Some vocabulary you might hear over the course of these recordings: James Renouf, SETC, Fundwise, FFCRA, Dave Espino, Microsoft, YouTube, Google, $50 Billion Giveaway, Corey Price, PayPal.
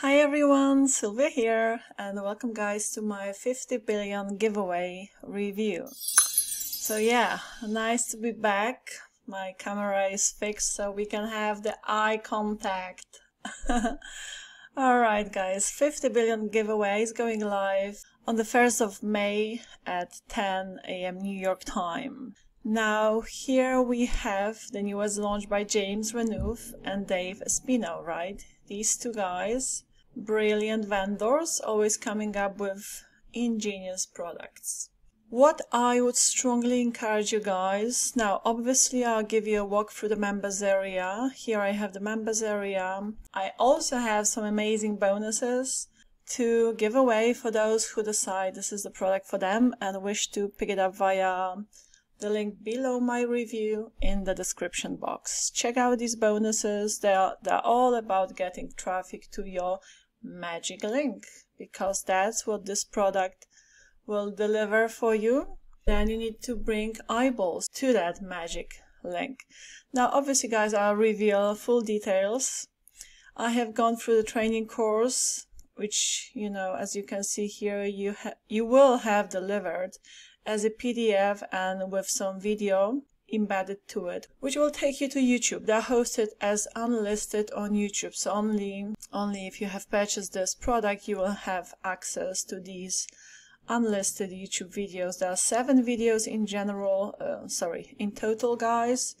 Hi everyone, Sylvia here, and welcome guys to my 50 billion giveaway review. So yeah, nice to be back. My camera is fixed so we can have the eye contact. Alright guys, 50 billion giveaway is going live on the 1st of May at 10 AM New York time. Now here we have the newest launch by James Renouf and Dave Espino, right? These two guys, brilliant vendors, always coming up with ingenious products. What I would strongly encourage you guys, now obviously I'll give you a walk through the members area. Here I have the members area. I also have some amazing bonuses to give away for those who decide this is the product for them and wish to pick it up via the link below my review in the description box. Check out these bonuses. They're all about getting traffic to your magic link, because that's what this product will deliver for you. Then you need to bring eyeballs to that magic link. Now obviously guys, I'll reveal full details. I have gone through the training course, which, you know, as you can see here, you will have delivered as a PDF and with some video embedded to it, which will take you to YouTube. They're hosted as unlisted on YouTube, so only if you have purchased this product you will have access to these unlisted YouTube videos. There are 7 videos in total guys,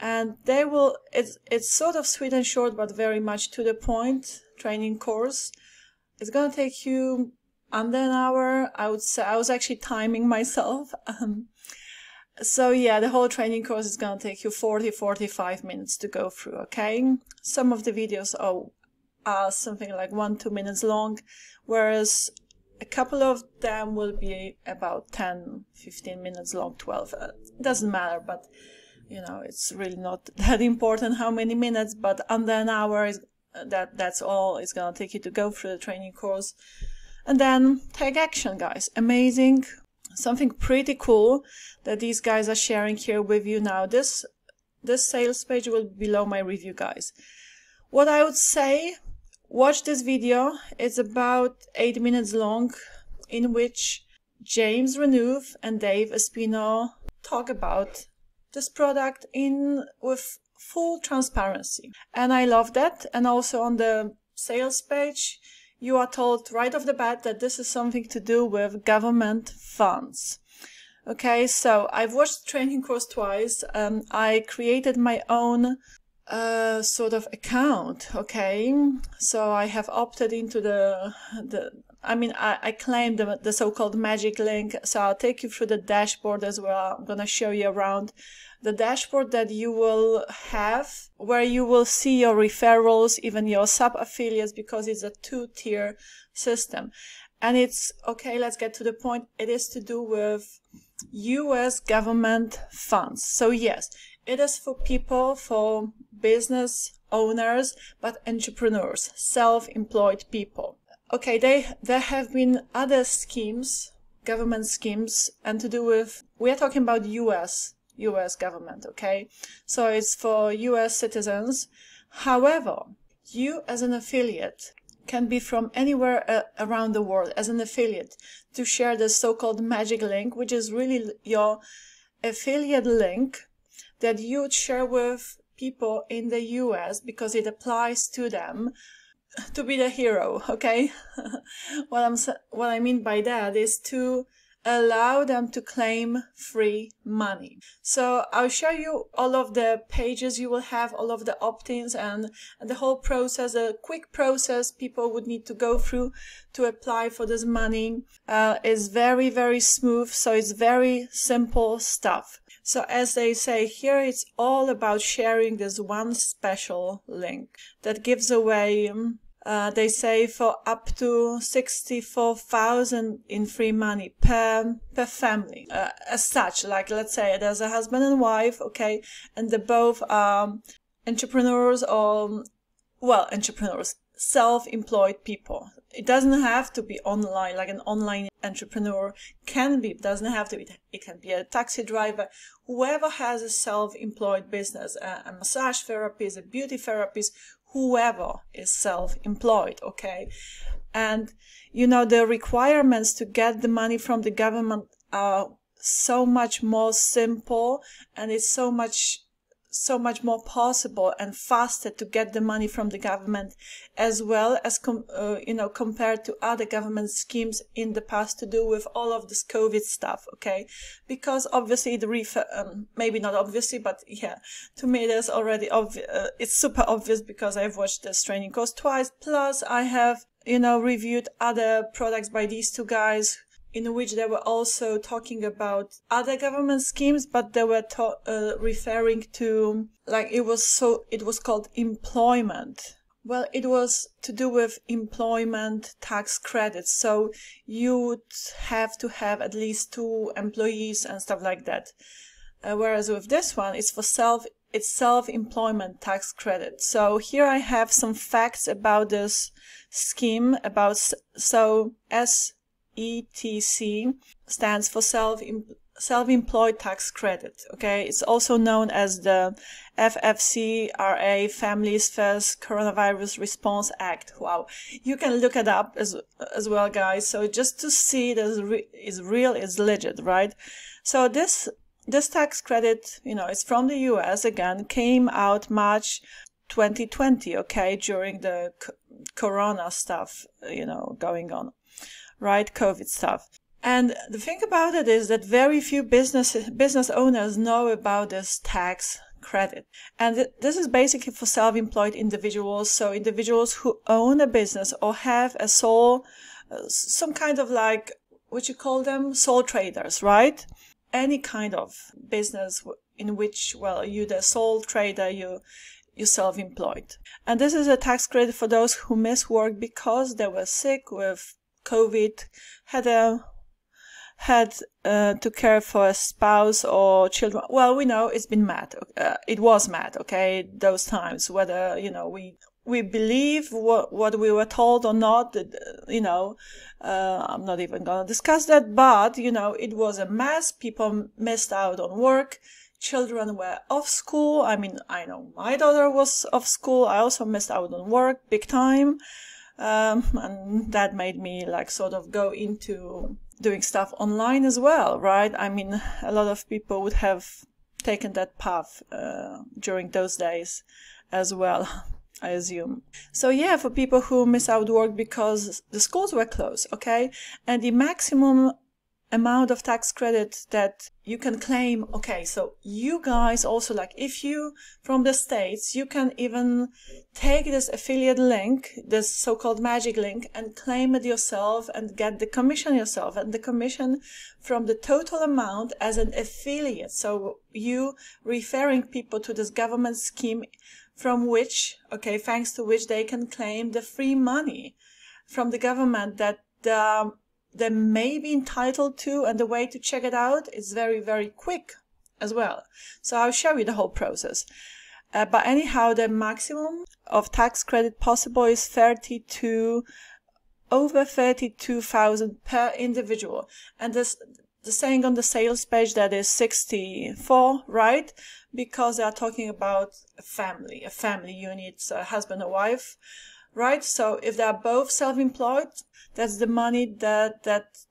and they will, it's sort of sweet and short but very much to the point training course. It's gonna take you under an hour, I would say. I was actually timing myself. So yeah, the whole training course is gonna take you 40-45 minutes to go through, okay? Some of the videos are something like 1-2 minutes long, whereas a couple of them will be about 10-15 minutes long, 12. It doesn't matter, but you know, it's really not that important how many minutes, but under an hour is that's all it's gonna take you to go through the training course. And then take action guys, amazing, something pretty cool that these guys are sharing here with you now. This sales page will be below my review guys. What I would say, watch this video. It's about 8 minutes long, in which James Renouf and Dave Espino talk about this product with full transparency. And I love that. And also on the sales page, you are told right off the bat that this is something to do with government funds. Okay, so I've watched the training course twice. I created my own sort of account, okay? So I have opted into I claimed the so-called magic link. So I'll take you through the dashboard as well. I'm gonna show you around the dashboard that you will have, where you will see your referrals, even your sub-affiliates, because it's a 2-tier system. And it's, okay, let's get to the point, it is to do with US government funds. So yes, it is for people, for business owners, but entrepreneurs, self-employed people. Okay, there have been other schemes, government schemes, and to do with, we are talking about US government, okay? So it's for US citizens. However, you as an affiliate can be from anywhere around the world as an affiliate to share the so-called magic link, which is really your affiliate link that you would share with people in the US because it applies to them to be the hero, okay? What I mean by that is to allow them to claim free money. So I'll show you all of the pages you will have, all of the opt-ins and the whole process, a quick process people would need to go through to apply for this money. Is very, very smooth, so it's very simple stuff. So as they say here, it's all about sharing this one special link that gives away, they say, for up to $64,000 in free money per family. As such, like let's say there's a husband and wife, okay, and they both are entrepreneurs or, well, entrepreneurs, self-employed people. It doesn't have to be online, like an online entrepreneur can be, doesn't have to be. It can be a taxi driver, whoever has a self-employed business, a massage therapist, a beauty therapist, whoever is self-employed, okay? And, you know, the requirements to get the money from the government are so much more simple, and it's so much more possible and faster to get the money from the government, as well as, compared to other government schemes in the past to do with all of this COVID stuff, okay? Because obviously, maybe not obviously, but yeah, to me there's already, it's super obvious because I've watched this training course twice, plus I have, you know, reviewed other products by these two guys in which they were also talking about other government schemes, but they were referring to, like, it was called employment. Well, it was to do with employment tax credits. So you would have to have at least 2 employees and stuff like that. Whereas with this one, it's self-employment tax credit. So here I have some facts about this scheme, so SETC stands for self-employed tax credit, okay? It's also known as the FFCRA, Families First Coronavirus Response Act. Wow, you can look it up as well, guys. So just to see that it's real, it's legit, right? So this tax credit, you know, it's from the US again, came out March 2020, okay, during the corona stuff, you know, going on, right, COVID stuff. And the thing about it is that very few business owners know about this tax credit. And this is basically for self-employed individuals, so individuals who own a business or have a some kind of, like, what you call them, sole traders, right? Any kind of business in which, well, you're the sole trader, you're self-employed. And this is a tax credit for those who miss work because they were sick with COVID, had to care for a spouse or children. Well, we know it's been mad. It was mad, okay, those times, whether, you know, we believe what we were told or not, that, you know, I'm not even going to discuss that, but, you know, it was a mess. People missed out on work. Children were off school. I mean, I know my daughter was off school. I also missed out on work big time. And that made me, like, sort of go into doing stuff online as well, right? I mean, a lot of people would have taken that path during those days as well, I assume. So yeah, for people who miss out work because the schools were closed, okay? And the maximum amount of tax credit that you can claim, okay, so you guys also, like, if you from the States, you can even take this affiliate link, this so-called magic link, and claim it yourself and get the commission yourself, and the commission from the total amount as an affiliate. So you referring people to this government scheme from which, okay, thanks to which they can claim the free money from the government that they may be entitled to, and the way to check it out is very, very quick as well. So I'll show you the whole process. But anyhow, the maximum of tax credit possible is over 32,000 per individual. And the saying on the sales page that is 64, right? Because they are talking about a family unit, so a husband or wife. Right, so if they are both self-employed, that's the money that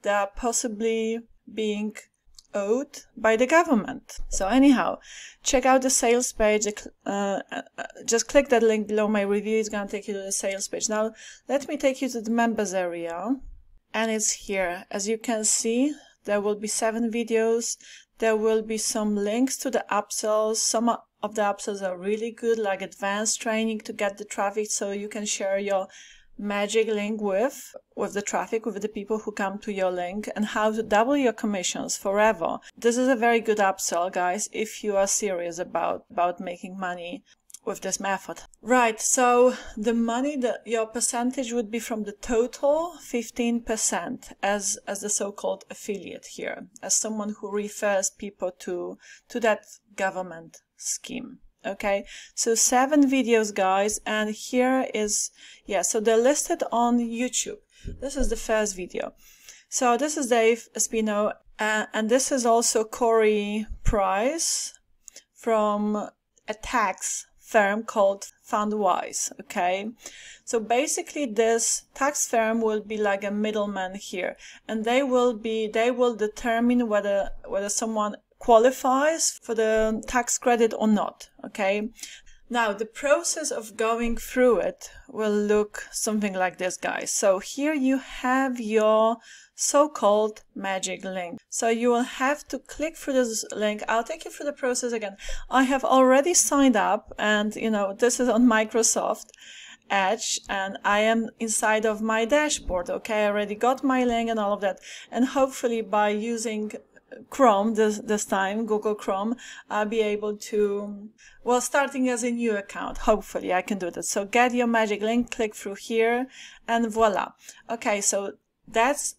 they are possibly being owed by the government. So anyhow, check out the sales page. Just click that link below my review. It's going to take you to the sales page. Now, let me take you to the members area. And it's here. As you can see, there will be 7 videos. There will be some links to the upsells. Some of the upsells are really good, like advanced training to get the traffic, so you can share your magic link with the traffic, with the people who come to your link, and how to double your commissions forever. This is a very good upsell, guys, if you are serious about making money with this method. Right, so the money, your percentage would be from the total 15% as the so-called affiliate here, as someone who refers people to that government scheme. Okay, so 7 videos, guys, and here is, yeah, so they're listed on YouTube. This is the first video. So this is Dave Espino, and this is also Corey Price from a tax firm called Fundwise, okay? So basically this tax firm will be like a middleman here, and they will determine whether someone qualifies for the tax credit or not, okay? Now the process of going through it will look something like this, guys. So here you have your so-called magic link. So you will have to click through this link. I'll take you through the process again. I have already signed up, and you know this is on Microsoft Edge, and I am inside of my dashboard. Okay, I already got my link and all of that, and hopefully by using Chrome this time, Google Chrome, I'll be able to, well, starting as a new account, hopefully I can do that. So get your magic link, click through here, and voila. Okay, so that's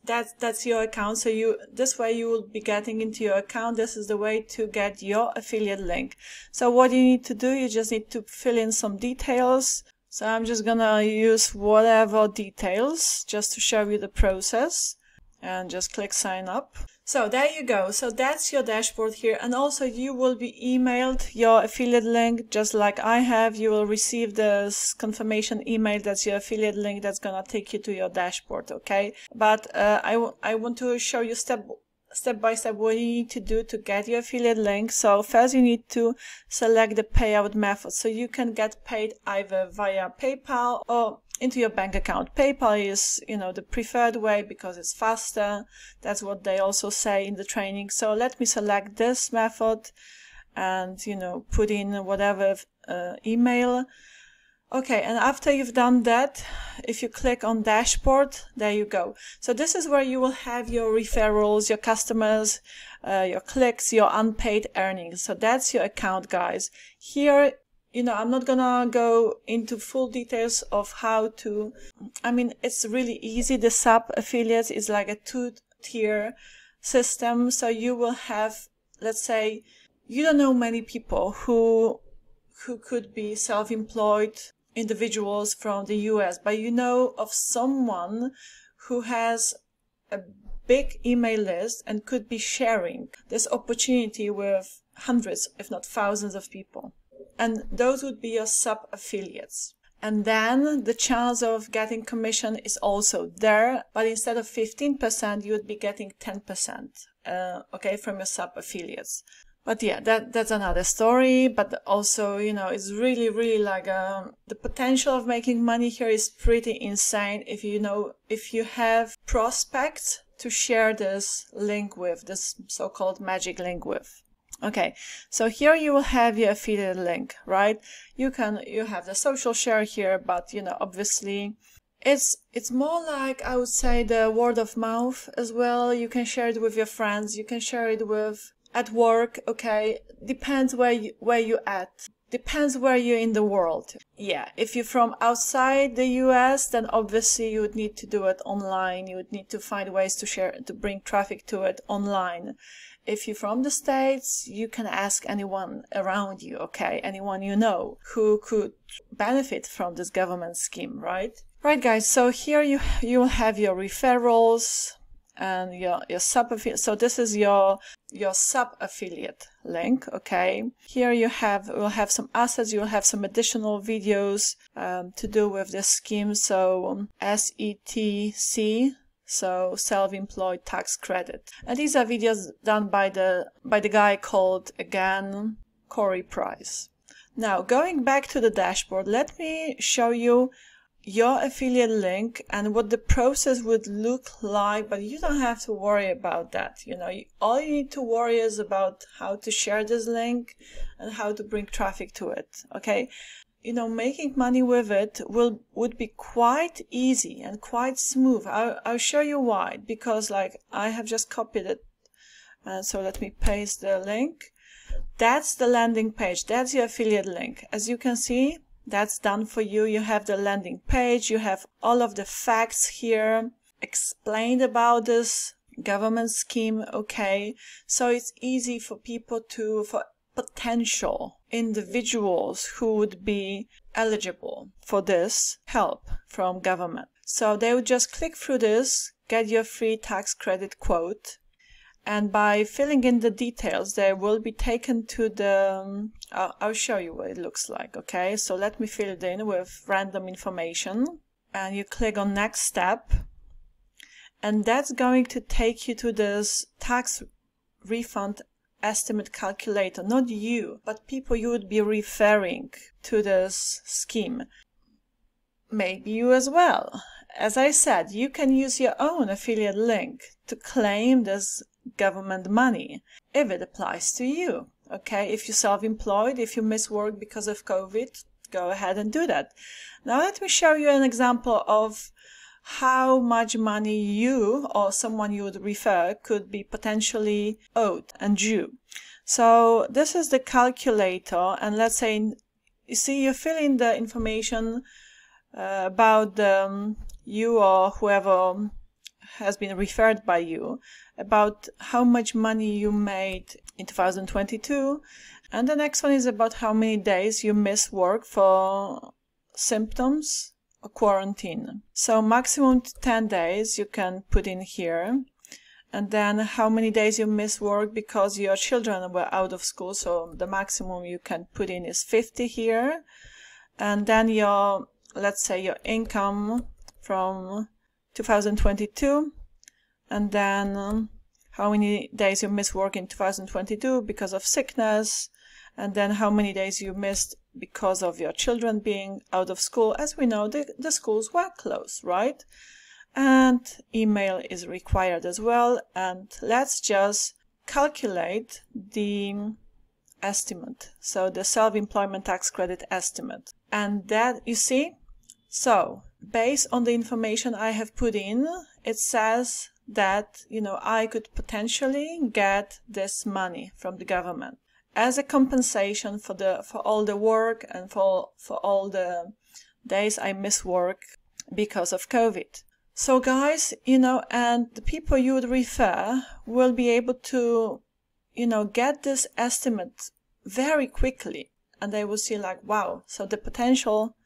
your account. So you, this way you will be getting into your account. This is the way to get your affiliate link. So what you need to do, you just need to fill in some details. So I'm just gonna use whatever details just to show you the process, and just click sign up. So there you go. So that's your dashboard here, and also you will be emailed your affiliate link just like I have. You will receive this confirmation email. That's your affiliate link that's gonna take you to your dashboard, okay? But I want to show you step by step what you need to do to get your affiliate link. So first you need to select the payout method. So you can get paid either via PayPal or into your bank account. PayPal is, you know, the preferred way because it's faster. That's what they also say in the training. So let me select this method and, you know, put in whatever email. Okay, and after you've done that, if you click on dashboard, there you go. So this is where you will have your referrals, your customers, your clicks, your unpaid earnings. So that's your account, guys. Here, you know, I'm not gonna go into full details of how to, I mean, it's really easy. The sub affiliates is like a two-tier system. So you will have, let's say, you don't know many people who could be self-employed individuals from the US, but you know of someone who has a big email list and could be sharing this opportunity with hundreds, if not thousands of people. And those would be your sub-affiliates. And then the chance of getting commission is also there, but instead of 15%, you would be getting 10%, okay, from your sub-affiliates. But yeah, that's another story. But also, you know, it's really, really like the potential of making money here is pretty insane if you know, if you have prospects to share this link with, this so-called magic link with. Okay, so here you will have your affiliate link, right? You have the social share here, but you know, obviously it's more like, I would say, the word of mouth as well. You can share it with your friends, you can share it with at work, okay? Depends where you at, depends where you're in the world. Yeah, if you're from outside the US, then obviously you would need to do it online. You would need to find ways to share, to bring traffic to it online. If you're from the States, you can ask anyone around you, okay? Anyone you know who could benefit from this government scheme, right? Right, guys, so here you will have your referrals and your sub-affiliate. So this is your sub-affiliate link, okay? Here you will have some assets, you will have some additional videos to do with this scheme. So SETC, so self-employed tax credit, and these are videos done by the guy called, again, Corey Price. Now going back to the dashboard, let me show you your affiliate link and what the process would look like, but you don't have to worry about that. You know, all you need to worry is about how to share this link and how to bring traffic to it, okay? You know, making money with it would be quite easy and quite smooth. I'll show you why, because like I have just copied it, and so let me paste the link. That's the landing page, that's your affiliate link. As you can see, that's done for you. You have the landing page, you have all of the facts here explained about this government scheme, okay? So it's easy for people to, for potential individuals who would be eligible for this help from government. So they would just click through this, get your free tax credit quote, And by filling in the details, they will be taken to the, I'll show you what it looks like, okay? So let me fill it in with random information, and you click on next step, and that's going to take you to this tax refund estimate calculator. Not you, but people you would be referring to this scheme. Maybe you as well. As I said, you can use your own affiliate link to claim this government money if it applies to you. Okay, if you're self-employed, if you miss work because of COVID, go ahead and do that. Now let me show you an example of how much money you or someone you would refer could be potentially owed and due. So this is the calculator, and let's say you see you fill in the information about you or whoever has been referred by you, about how much money you made in 2022, and the next one is about how many days you miss work for symptoms or quarantine. So maximum 10 days you can put in here, and then how many days you miss work because your children were out of school, so the maximum you can put in is 50 here, and then your, let's say, your income from 2022, and then how many days you missed work in 2022 because of sickness, and then how many days you missed because of your children being out of school. As we know, the schools were closed, right? And email is required as well. And let's just calculate the estimate, so the self-employment tax credit estimate. And that, you see, so based on the information I have put in, it says that, you know, I could potentially get this money from the government as a compensation for the all the work and for all the days I miss work because of COVID. So guys, you know, and the people you would refer will be able to, you know, get this estimate very quickly, and they will see like, wow, so the potential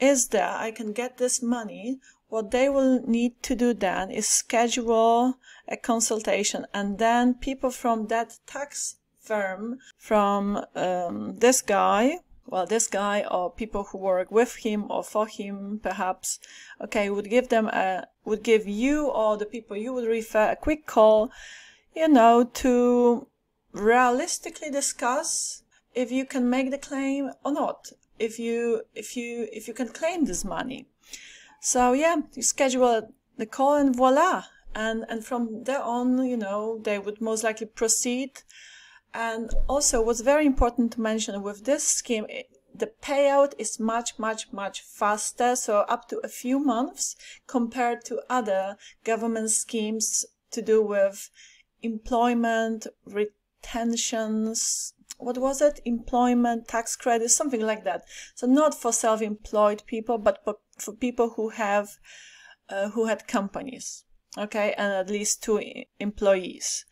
is there, I can get this money. What they will need to do then is schedule a consultation, and then people from that tax firm, from this guy or people who work with him or for him perhaps, okay, would give you or the people you would refer a quick call, you know, to realistically discuss if you can make the claim or not, if you can claim this money. So yeah, you schedule the call and voila, and from there on, you know, they would most likely proceed. And also what's very important to mention with this scheme, the payout is much faster, so up to a few months compared to other government schemes to do with employment retentions, what was it, employment tax credit, something like that. So not for self-employed people, but for people who have who had companies, okay, and at least 2 employees.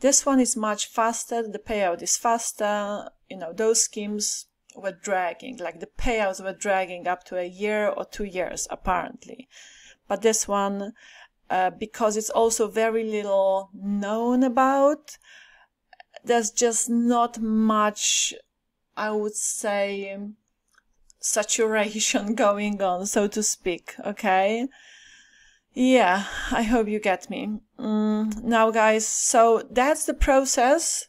This one is much faster, the payout is faster. You know, those schemes were dragging, like the payouts were dragging up to a year or 2 years apparently, but this one, because it's also very little known about, there's just not much, I would say, saturation going on, so to speak, okay? Yeah, I hope you get me. Now guys, so that's the process.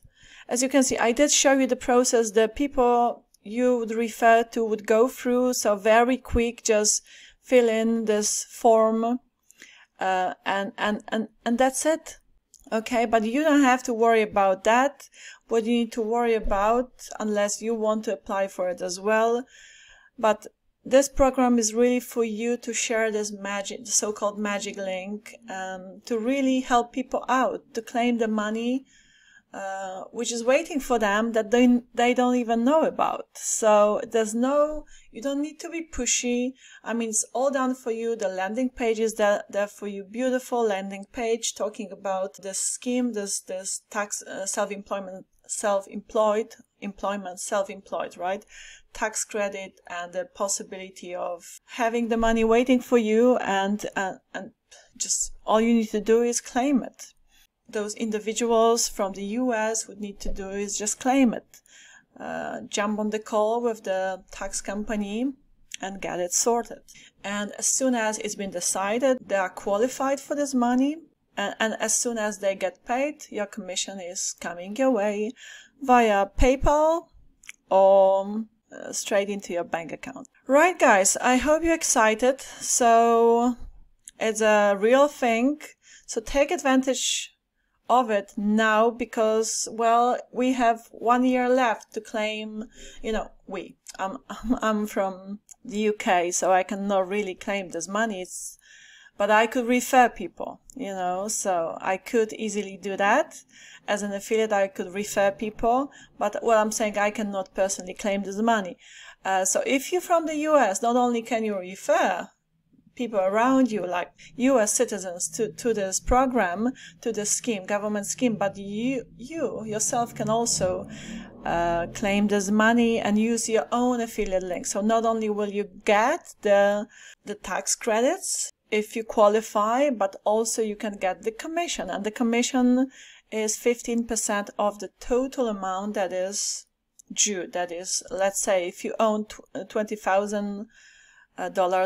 As you can see, I did show you the process the people you would refer to would go through, so very quick, just fill in this form and that's it. Okay, but you don't have to worry about that. What you need to worry about, unless you want to apply for it as well, but this program is really for you to share this magic, the so-called magic link, to really help people out to claim the money which is waiting for them, that they don't even know about. So there's no, you don't need to be pushy. I mean, it's all done for you. The landing page is there for you. Beautiful landing page talking about this scheme, this tax self-employed, right? Tax credit and the possibility of having the money waiting for you, and just all you need to do is claim it. those individuals from the US would need to do is just claim it, jump on the call with the tax company and get it sorted. And as soon as it's been decided they are qualified for this money, and as soon as they get paid, your commission is coming your way via PayPal or straight into your bank account. Right, guys, I hope you're excited. So it's a real thing. So take advantage of it now because, well, we have 1 year left to claim, you know, I'm from the UK, so I cannot really claim this money. But I could refer people, you know, so I could easily do that. As an affiliate, I could refer people, but what I'm saying, I cannot personally claim this money. So if you're from the US, not only can you refer people around you, like US citizens, to this program, to this scheme, government scheme, but you yourself can also claim this money and use your own affiliate link. So not only will you get the tax credits, if you qualify, but also you can get the commission, and the commission is 15% of the total amount that is due. That is, let's say if you own $20,000,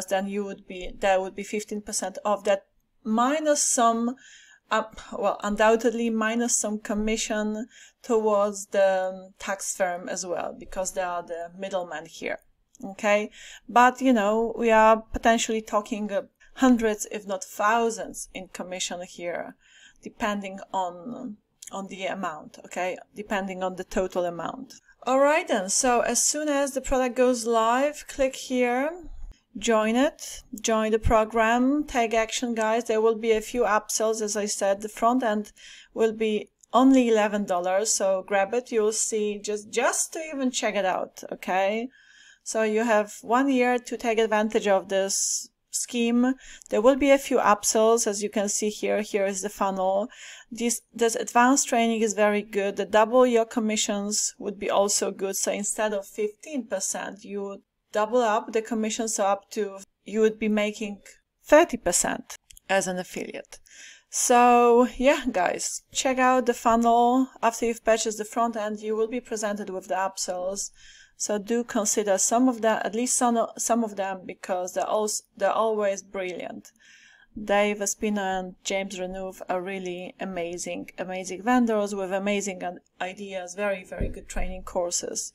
then you would be, that would be 15% of that minus some well, undoubtedly minus some commission towards the tax firm as well, because they are the middlemen here. Okay, but you know, we are potentially talking hundreds if not thousands in commission here, depending on the amount, okay, depending on the total amount. Alright then, so as soon as the product goes live, click here, join it, join the program, take action, guys. There will be a few upsells, as I said. The front end will be only $11, so grab it. You'll see just to even check it out, okay? So you have 1 year to take advantage of this scheme. There will be a few upsells, as you can see here. Here is the funnel. This advanced training is very good. The double your commissions would be also good. So instead of 15%, you would double up the commissions up to, you would be making 30% as an affiliate. So yeah, guys, check out the funnel. After you've purchased the front end, you will be presented with the upsells. So do consider some of them, at least some of them, because they're always brilliant. Dave Espino and James Renouf are really amazing, amazing vendors with amazing ideas, very, very good training courses.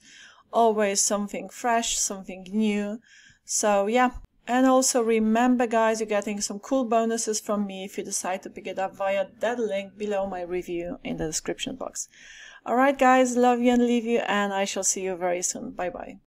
Always something fresh, something new. So yeah, and also remember, guys, you're getting some cool bonuses from me if you decide to pick it up via that link below my review in the description box. Alright guys, love you and leave you, and I shall see you very soon. Bye bye.